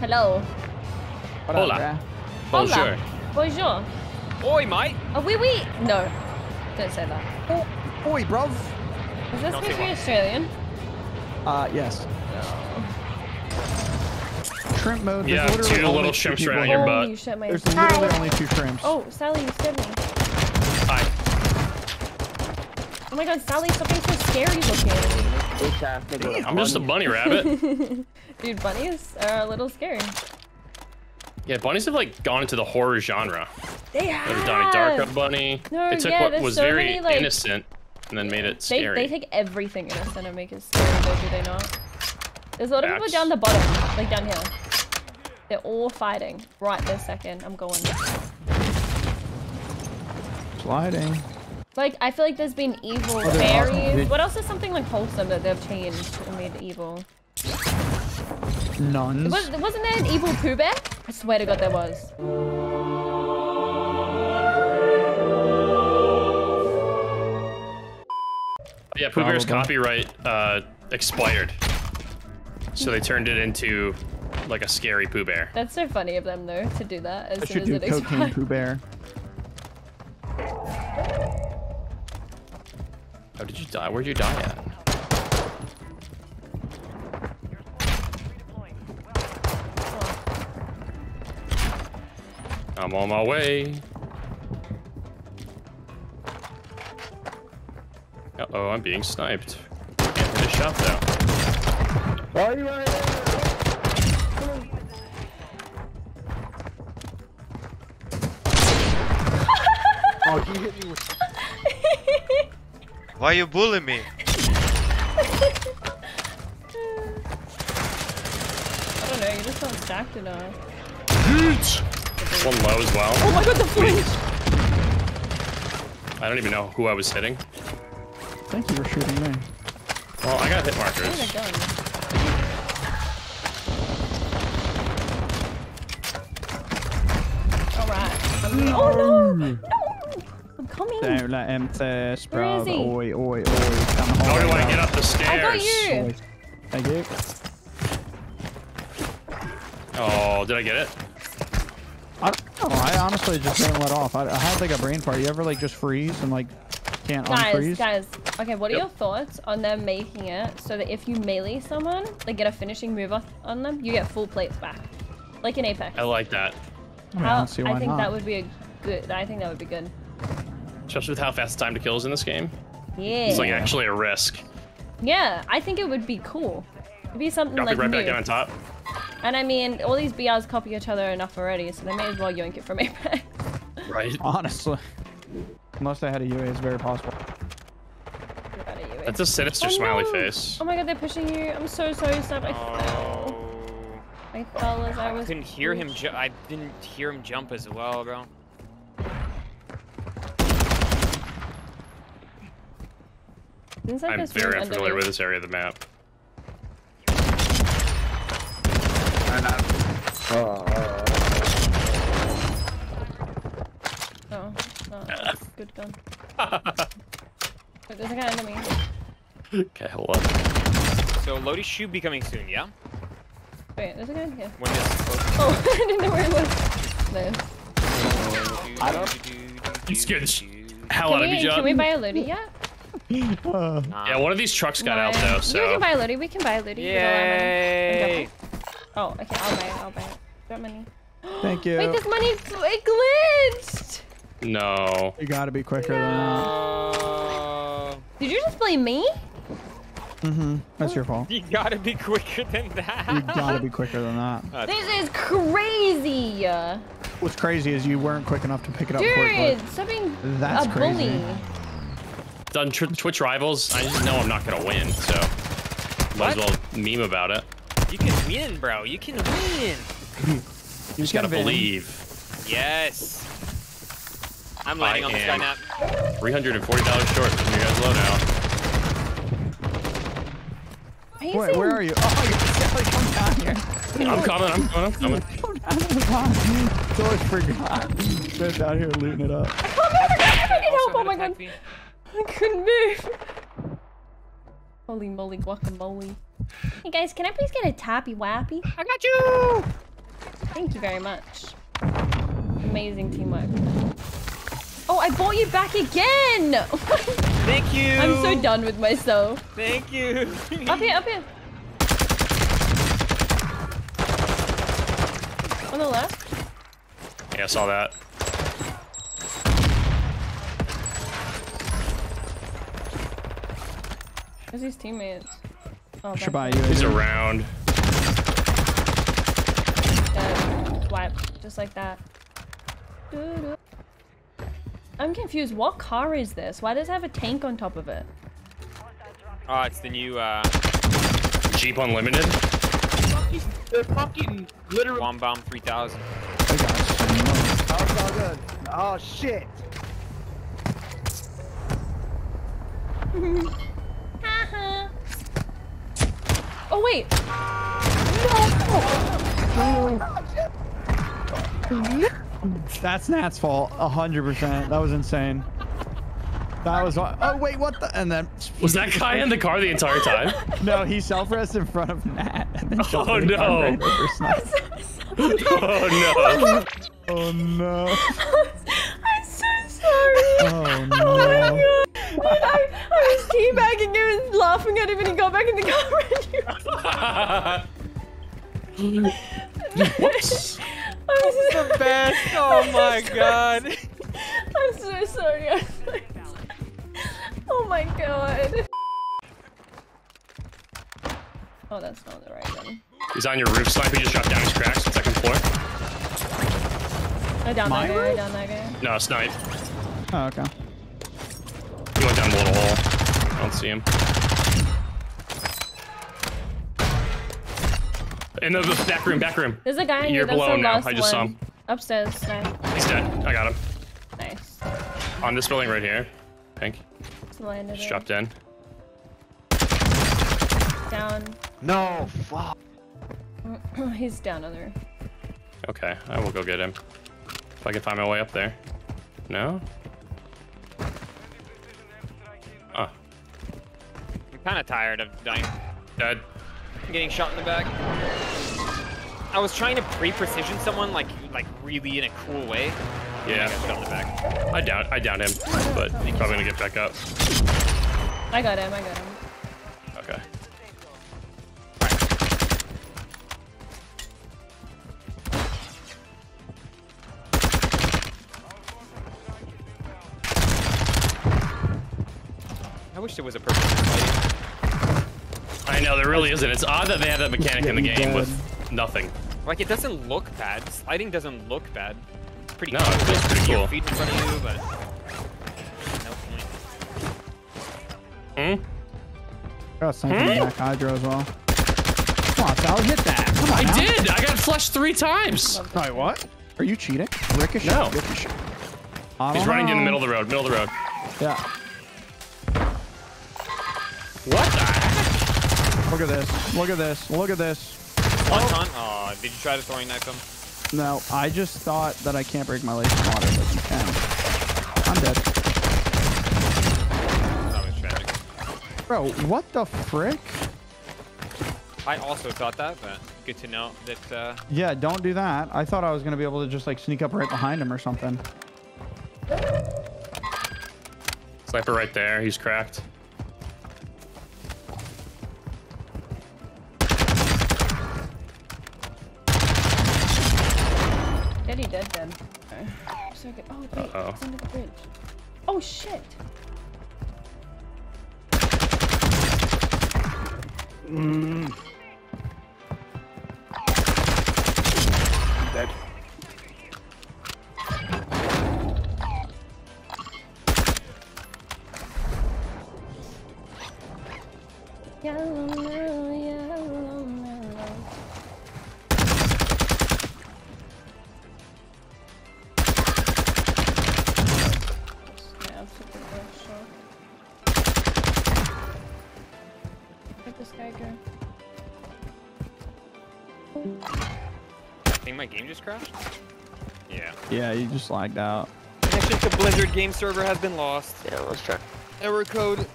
Hello. Hola. Bonjour. Bonjour. Oi, mate. Oh, oui, oui. No. Don't say that. Oh, oi, bruv. Is this supposed to be Australian? Yes. No. Shrimp mode. Yeah, two little shrimps around your butt. You shit, there's literally only two shrimps. Oh, Sally, you scared me. Hi. Oh my god, Sally, something so scary looking. I'm just a bunny rabbit. Dude, bunnies are a little scary. Yeah, bunnies have like gone into the horror genre. They have. There's Donnie Darker bunny. No, they took what was so very many, like, innocent and then made it scary. They take everything innocent and make it scary, though, do they not? There's a lot of people down the bottom, like down here. They're all fighting right this second. I'm going. Sliding. Like, I feel like there's been evil fairies. Awesome. What else is something like wholesome that they've changed and made evil? Nuns. Wasn't there an evil Pooh Bear? I swear to God there was. Yeah, Pooh Bear's copyright expired. So they turned it into like a scary Pooh Bear. That's so funny of them though, to do that as soon as it expired. I should do cocaine Pooh Bear. How did you die? Where'd you die at? I'm on my way. Uh-oh, I'm being sniped. I can't finish shot though. Are you right there? Oh, he hit me with... Why you bullying me? I don't know, you just not stacked enough. Huge! One low as well. Oh my god, the flames! I don't even know who I was hitting. Thank you for shooting me. Well, I got hit markers. I need a gun. Alright. Oh no! Don't let him test, bro. Oi, oi, oi. How do I get up the stairs? I got you. Thank you. Oh, did I get it? I don't know. I honestly just didn't let off. I had like a brain fart. You ever like just freeze and like can't unfreeze? Guys. Okay, what are your thoughts on them making it so that if you melee someone, they get a finishing move on them, you get full plates back, like in Apex? I like that. I think that would be a good. I think that would be good. Especially with how fast time to kill is in this game. Yeah. It's like actually a risk. Yeah, I think it would be cool. It'd be something like right back in on top. And I mean, all these BRs copy each other enough already, so they may as well yoink it from Apex. Right. Honestly. Unless they had a UAV, it's very possible. That's a sinister smiley face. Oh my god, they're pushing you. I'm so sorry, Snap. I fell. I fell as I was. I couldn't hear him. I didn't hear him jump as well, bro. I'm very unfamiliar with this area of the map. Oh, that's a good gun. Wait, there's a guy under me. Okay, hold on. So, Lodi should be coming soon, yeah? Wait, there's a guy in here. When is oh, I didn't know where it was. No. I don't... He scared the hell out of me, John. Can we buy a Lodi yet? Yeah, one of these trucks got out though, so... You can buy a Lodi, we can buy a Lodi. Yay! Oh, okay, I'll buy it. Got money. Thank you. Wait, this money, it glitched! No. You gotta be quicker than that. Did you just blame me? Mm-hmm, that's your fault. You gotta be quicker than that. You gotta be quicker than that. This is crazy! What's crazy is you weren't quick enough to pick it up quickly. Dude, stop being a bully. Crazy. On Twitch rivals, I just know I'm not gonna win, so might as well meme about it. You can win, bro. You can win. You just gotta believe. Yes. I'm landing on the sky map. $340 short from your guys' loadout. Wait, where are you? Oh, you definitely come down here. I'm coming. Come down to the bottom. Totally forgot. They're down here looting it up. I can't help. Oh my god. I couldn't move. Holy moly guacamole. Hey guys, can I please get a tappy wappy? I got you! Thank you very much. Amazing teamwork. Oh, I bought you back again! Thank you! I'm so done with myself. Thank you! Up here, up here. On the left. Yeah, I saw that. Where's his teammates? Oh, he's around. Wipe, just like that. I'm confused. What car is this? Why does it have a tank on top of it? Oh, it's the new Jeep Unlimited. The fucking literal Bomb 3000. Oh, oh shit. Oh wait. No. That's Nat's fault, 100%. That was insane. That was. Oh wait, what the? And then was that guy in the car the entire time? No, he self-rested in front of Nat. And then oh no! Right over oh no! Oh no! I'm so sorry. Oh no! Oh, dude, I was teabagging him and laughing at him, and he got back in the car. Whoops! This is the best. Oh my god. I'm so sorry. I'm so sorry. Oh my god. Oh, that's not the right one. He's on your roof, Snipe. He just shot down his cracks. Second floor. I downed that guy. I downed that guy. No, Snipe. Oh, okay. He went down the little hole. I don't see him. In the back room, back room. There's a guy in here. You're below him now. I just saw him. Upstairs. Nice. He's dead. I got him. Nice. On this building right here. Pink. Just dropped in. Down. No, fuck. He's down on the roof. Okay, I will go get him. If I can find my way up there. No? Oh. I'm kind of tired of dying. Dead. Getting shot in the back. I was trying to pre-precision someone like really in a cool way. Yeah. I got shot in the back. I downed him, but he's probably gonna get back up. I got him. I got him. Okay. I wish there was a perfect fight. I know, there really isn't. It's odd that they have that mechanic in the game with nothing. Like, it doesn't look bad. Sliding doesn't look bad. It's pretty cool. No, it feels pretty cool. Feet in front of you, but no point. Hmm? Got something back hydro as well. Come on, Sal, hit that. Come on, I did! I got flushed 3 times! Alright, what? Are you cheating? Ricochet? No. Ricochet. He's running in the middle of the road, middle of the road. Yeah. What the? Look at this. Look at this. Look at this. One time. Oh, did you try to throwing knife him? No, I just thought that I can't break my legs in water, but you can. I'm dead. That was tragic. Bro, what the frick? I also thought that, but good to know that. Yeah, don't do that. I thought I was going to be able to just like sneak up right behind him or something. Sniper right there. He's cracked. Dead. So good. Oh, wait, it's under the bridge. Oh, shit. Dead. Yeah, you just lagged out. Connection to Blizzard game server has been lost. Yeah, let's check. Error code.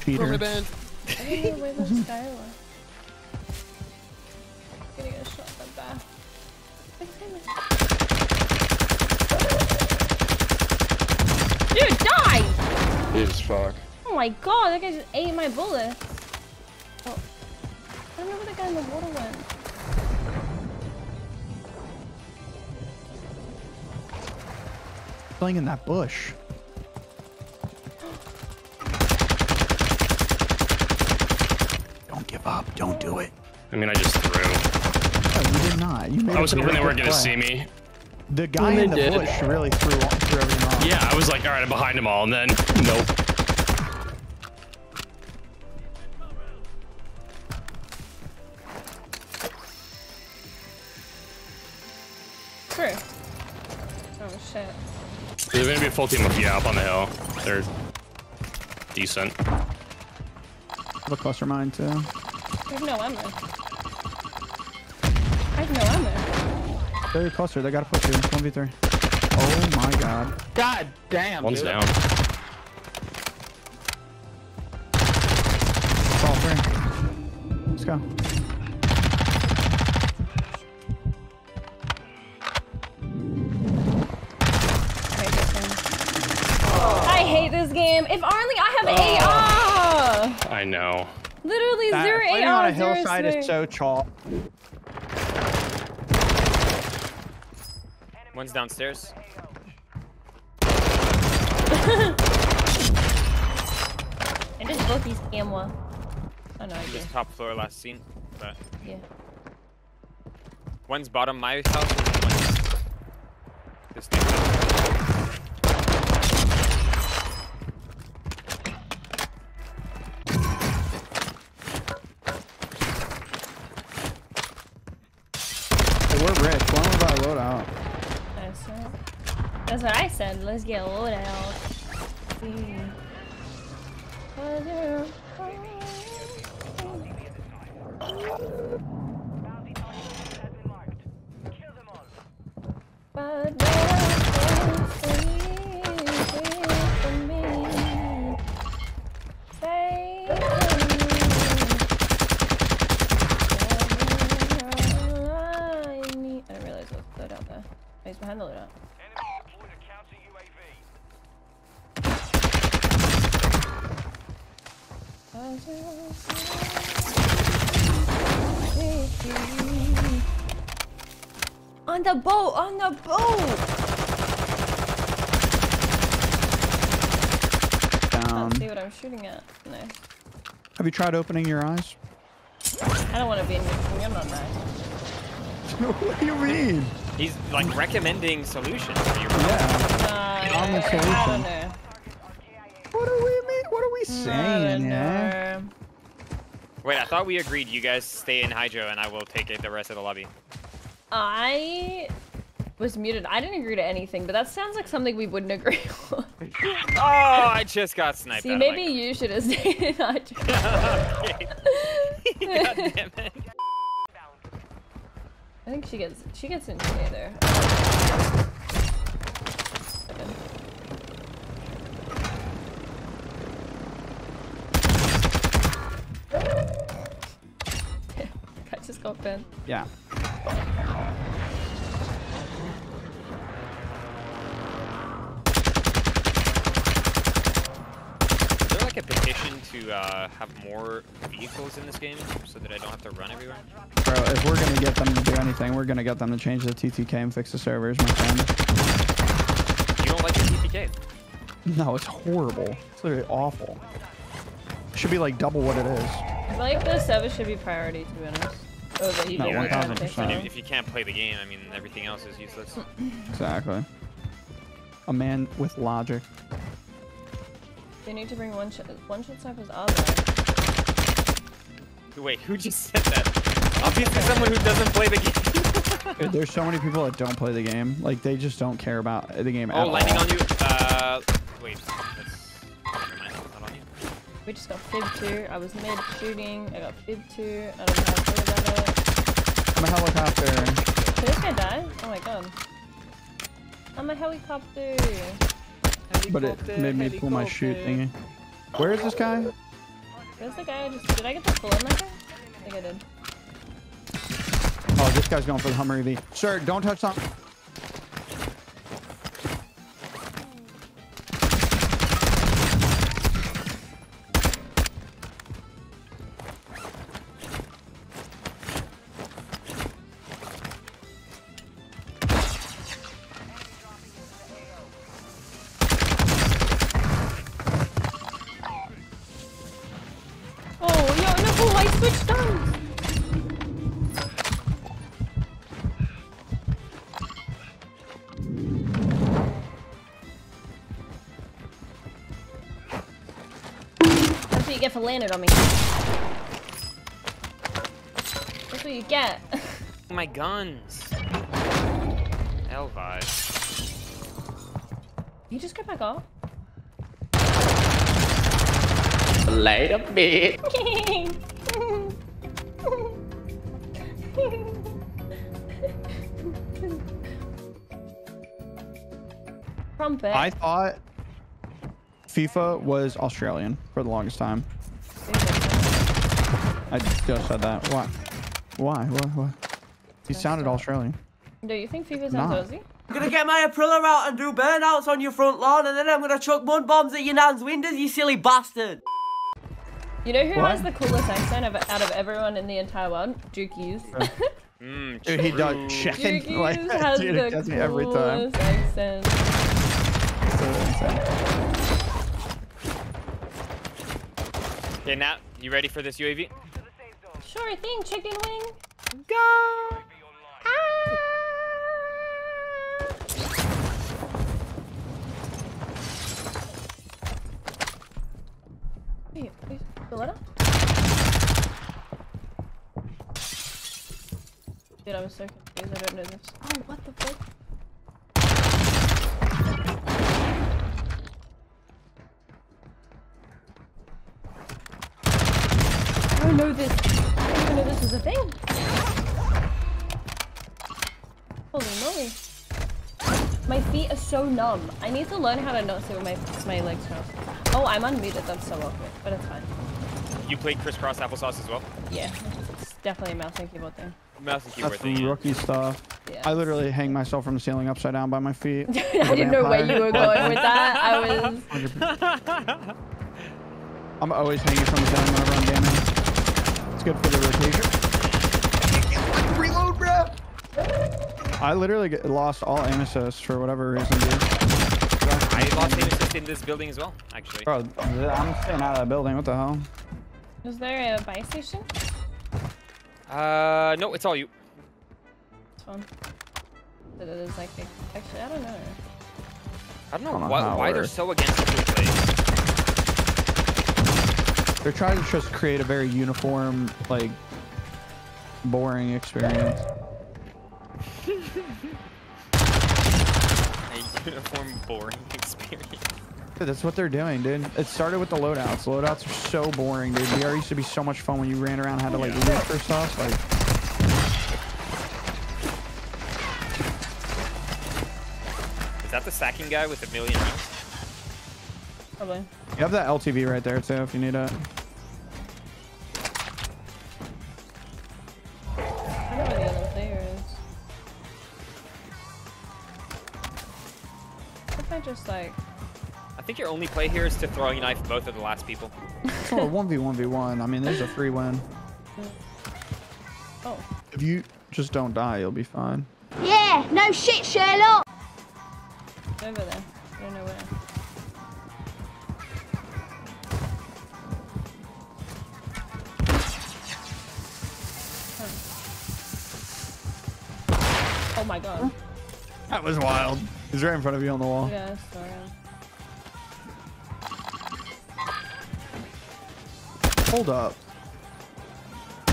Peter. I don't know where this guy was. I'm gonna get shot in the back. fuck. Oh my god, that guy just ate my bullets. Oh. I don't know where the guy in the water went. Playing in that bush. Don't give up. Don't do it. I mean, I just threw. No, you did not. You made I was hoping they weren't going to see me. The guy in the bush really threw everything off. Yeah, I was like, all right, I'm behind them all, and then nope. True. Oh shit. There's gonna be a full team of up on the hill. They're decent. I have a cluster mine too. I have no ammo. They're closer, they gotta push you. 1v3. Oh my god. God damn. One's down. It's all free. Let's go. I hate this game. If only I have AR. I know. Literally that, zero AR. On a hillside is so chalk. One's downstairs. I just both these camera. Oh no, I just top floor last scene. But yeah. One's bottom my house and one's this thing. Hey, we're rich. Why don't we buy a loadout? That's what I said. Let's get a load out. I didn't realize it was load out there. Oh, he's behind the load out. On the boat! On the boat! Let's see what I'm shooting at. No. Have you tried opening your eyes? I don't want to be in this thing. I'm not mad. What do you mean? He's like recommending solutions for you. Yeah. I don't know. What do we mean? What are we saying? Yeah. Wait, I thought we agreed you guys stay in Hydro and I will take it the rest of the lobby. I was muted. I didn't agree to anything, but that sounds like something we wouldn't agree on. Oh, I just got sniped. See, maybe you should have stayed in Hydro. God damn it. I think she gets in today there. I just got bent. Yeah. Is there like a petition to have more vehicles in this game so that I don't have to run everywhere? Bro, if we're gonna get them to do anything, we're gonna get them to change the TTK and fix the servers, my friend. You don't like the TTK? No, it's horrible. It's literally awful. It should be like double what it is. I feel like the service should be priority, to be honest. Over even 1,000%. If you can't play the game, I mean, everything else is useless. Exactly. A man with logic. They need to bring one shot snipers out there. Wait, who just said that? Obviously someone who doesn't play the game. There's so many people that don't play the game. Like, they just don't care about the game at all. Oh, landing on you. Wait. We just got fib 2. I was mid shooting. I got fib 2. I don't know how to feel about it. I'm a helicopter. Did this guy die? Oh my god. I'm a helicopter. But it made me pull my shoot thingy. Where is this guy? Where's the guy? Did I get the full on that guy? I think I did. Oh, this guy's going for the Hummer EV. Sir, don't touch something. get for landing on me. That's what you get. My guns. Hell vibe. You just got back off? Later, bitch. Trumpet. I thought FIFA was Australian for the longest time. I just said that. Why? Why? Why? He sounded Australian. Do you think FIFA sounds Aussie? I'm gonna get my Aprilia out and do burnouts on your front lawn, and then I'm gonna chuck mud bombs at your nan's windows, you silly bastard. You know who has the coolest accent out of everyone in the entire world? Duke Hughes. Dude, he does checking. Duke like, has dude, the coolest every time. Accent. So okay, Nat, you ready for this UAV? Sure thing, chicken wing. Go! Wait, wait. Dude, I'm so confused. I don't know this. Oh, what the fuck? I don't know this. I didn't even know this was a thing. Holy moly. My feet are so numb. I need to learn how to not sit with my legs crossed. Oh, I'm unmuted. That's so awkward, but it's fine. You played crisscross applesauce as well? Yeah, it's definitely a mouse and keyboard thing. Mouse and keyboard thing. Rookie stuff. Yeah. I literally hang myself from the ceiling upside down by my feet. Dude, I didn't know where you were going with that. I'm always hanging from the ceiling whenever I'm gaming. It's good for the rotation. Reload, bro. I literally lost all aim assists for whatever reason, dude. I lost aim assist in this building as well, actually. Bro, I'm staying out of that building. What the hell? Is there a buy station? No, it's all you. It's fun. But it is like, actually, I don't know. I don't know why they're so against the place. They're trying to just create a very uniform, like, boring experience. Uniform boring experience. Dude, that's what they're doing, dude. It started with the loadouts. Loadouts are so boring, dude. VR used to be so much fun when you ran around and had to like loot for stuff. Like, is that the sacking guy with a million views? Probably. You have that LTV right there too, if you need it. I think your only play here is to throwing a knife at both of the last people. It's all a 1v1v1. I mean, there's a free win. Oh. If you just don't die, you'll be fine. Yeah, no shit, Sherlock. Over there. I don't know where. Huh. Oh my god. That was wild. He's right in front of you on the wall. Yeah, sorry. Hold up. I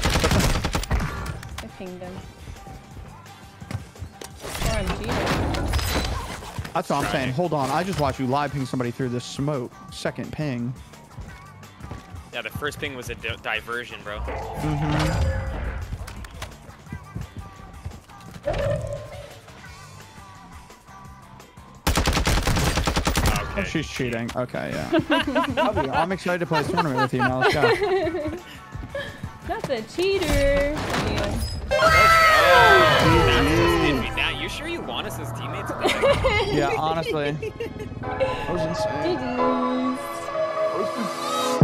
pinged him. RNG. That's what I'm saying. Hold on. I just watched you live ping somebody through this smoke. Second ping. Yeah, the first ping was a diversion, bro. Oh, she's cheating. Okay, yeah. I'm excited to play this tournament with you now. Let's go. That's a cheater. Now, you sure you want us as teammates? Yeah, honestly. That was insane.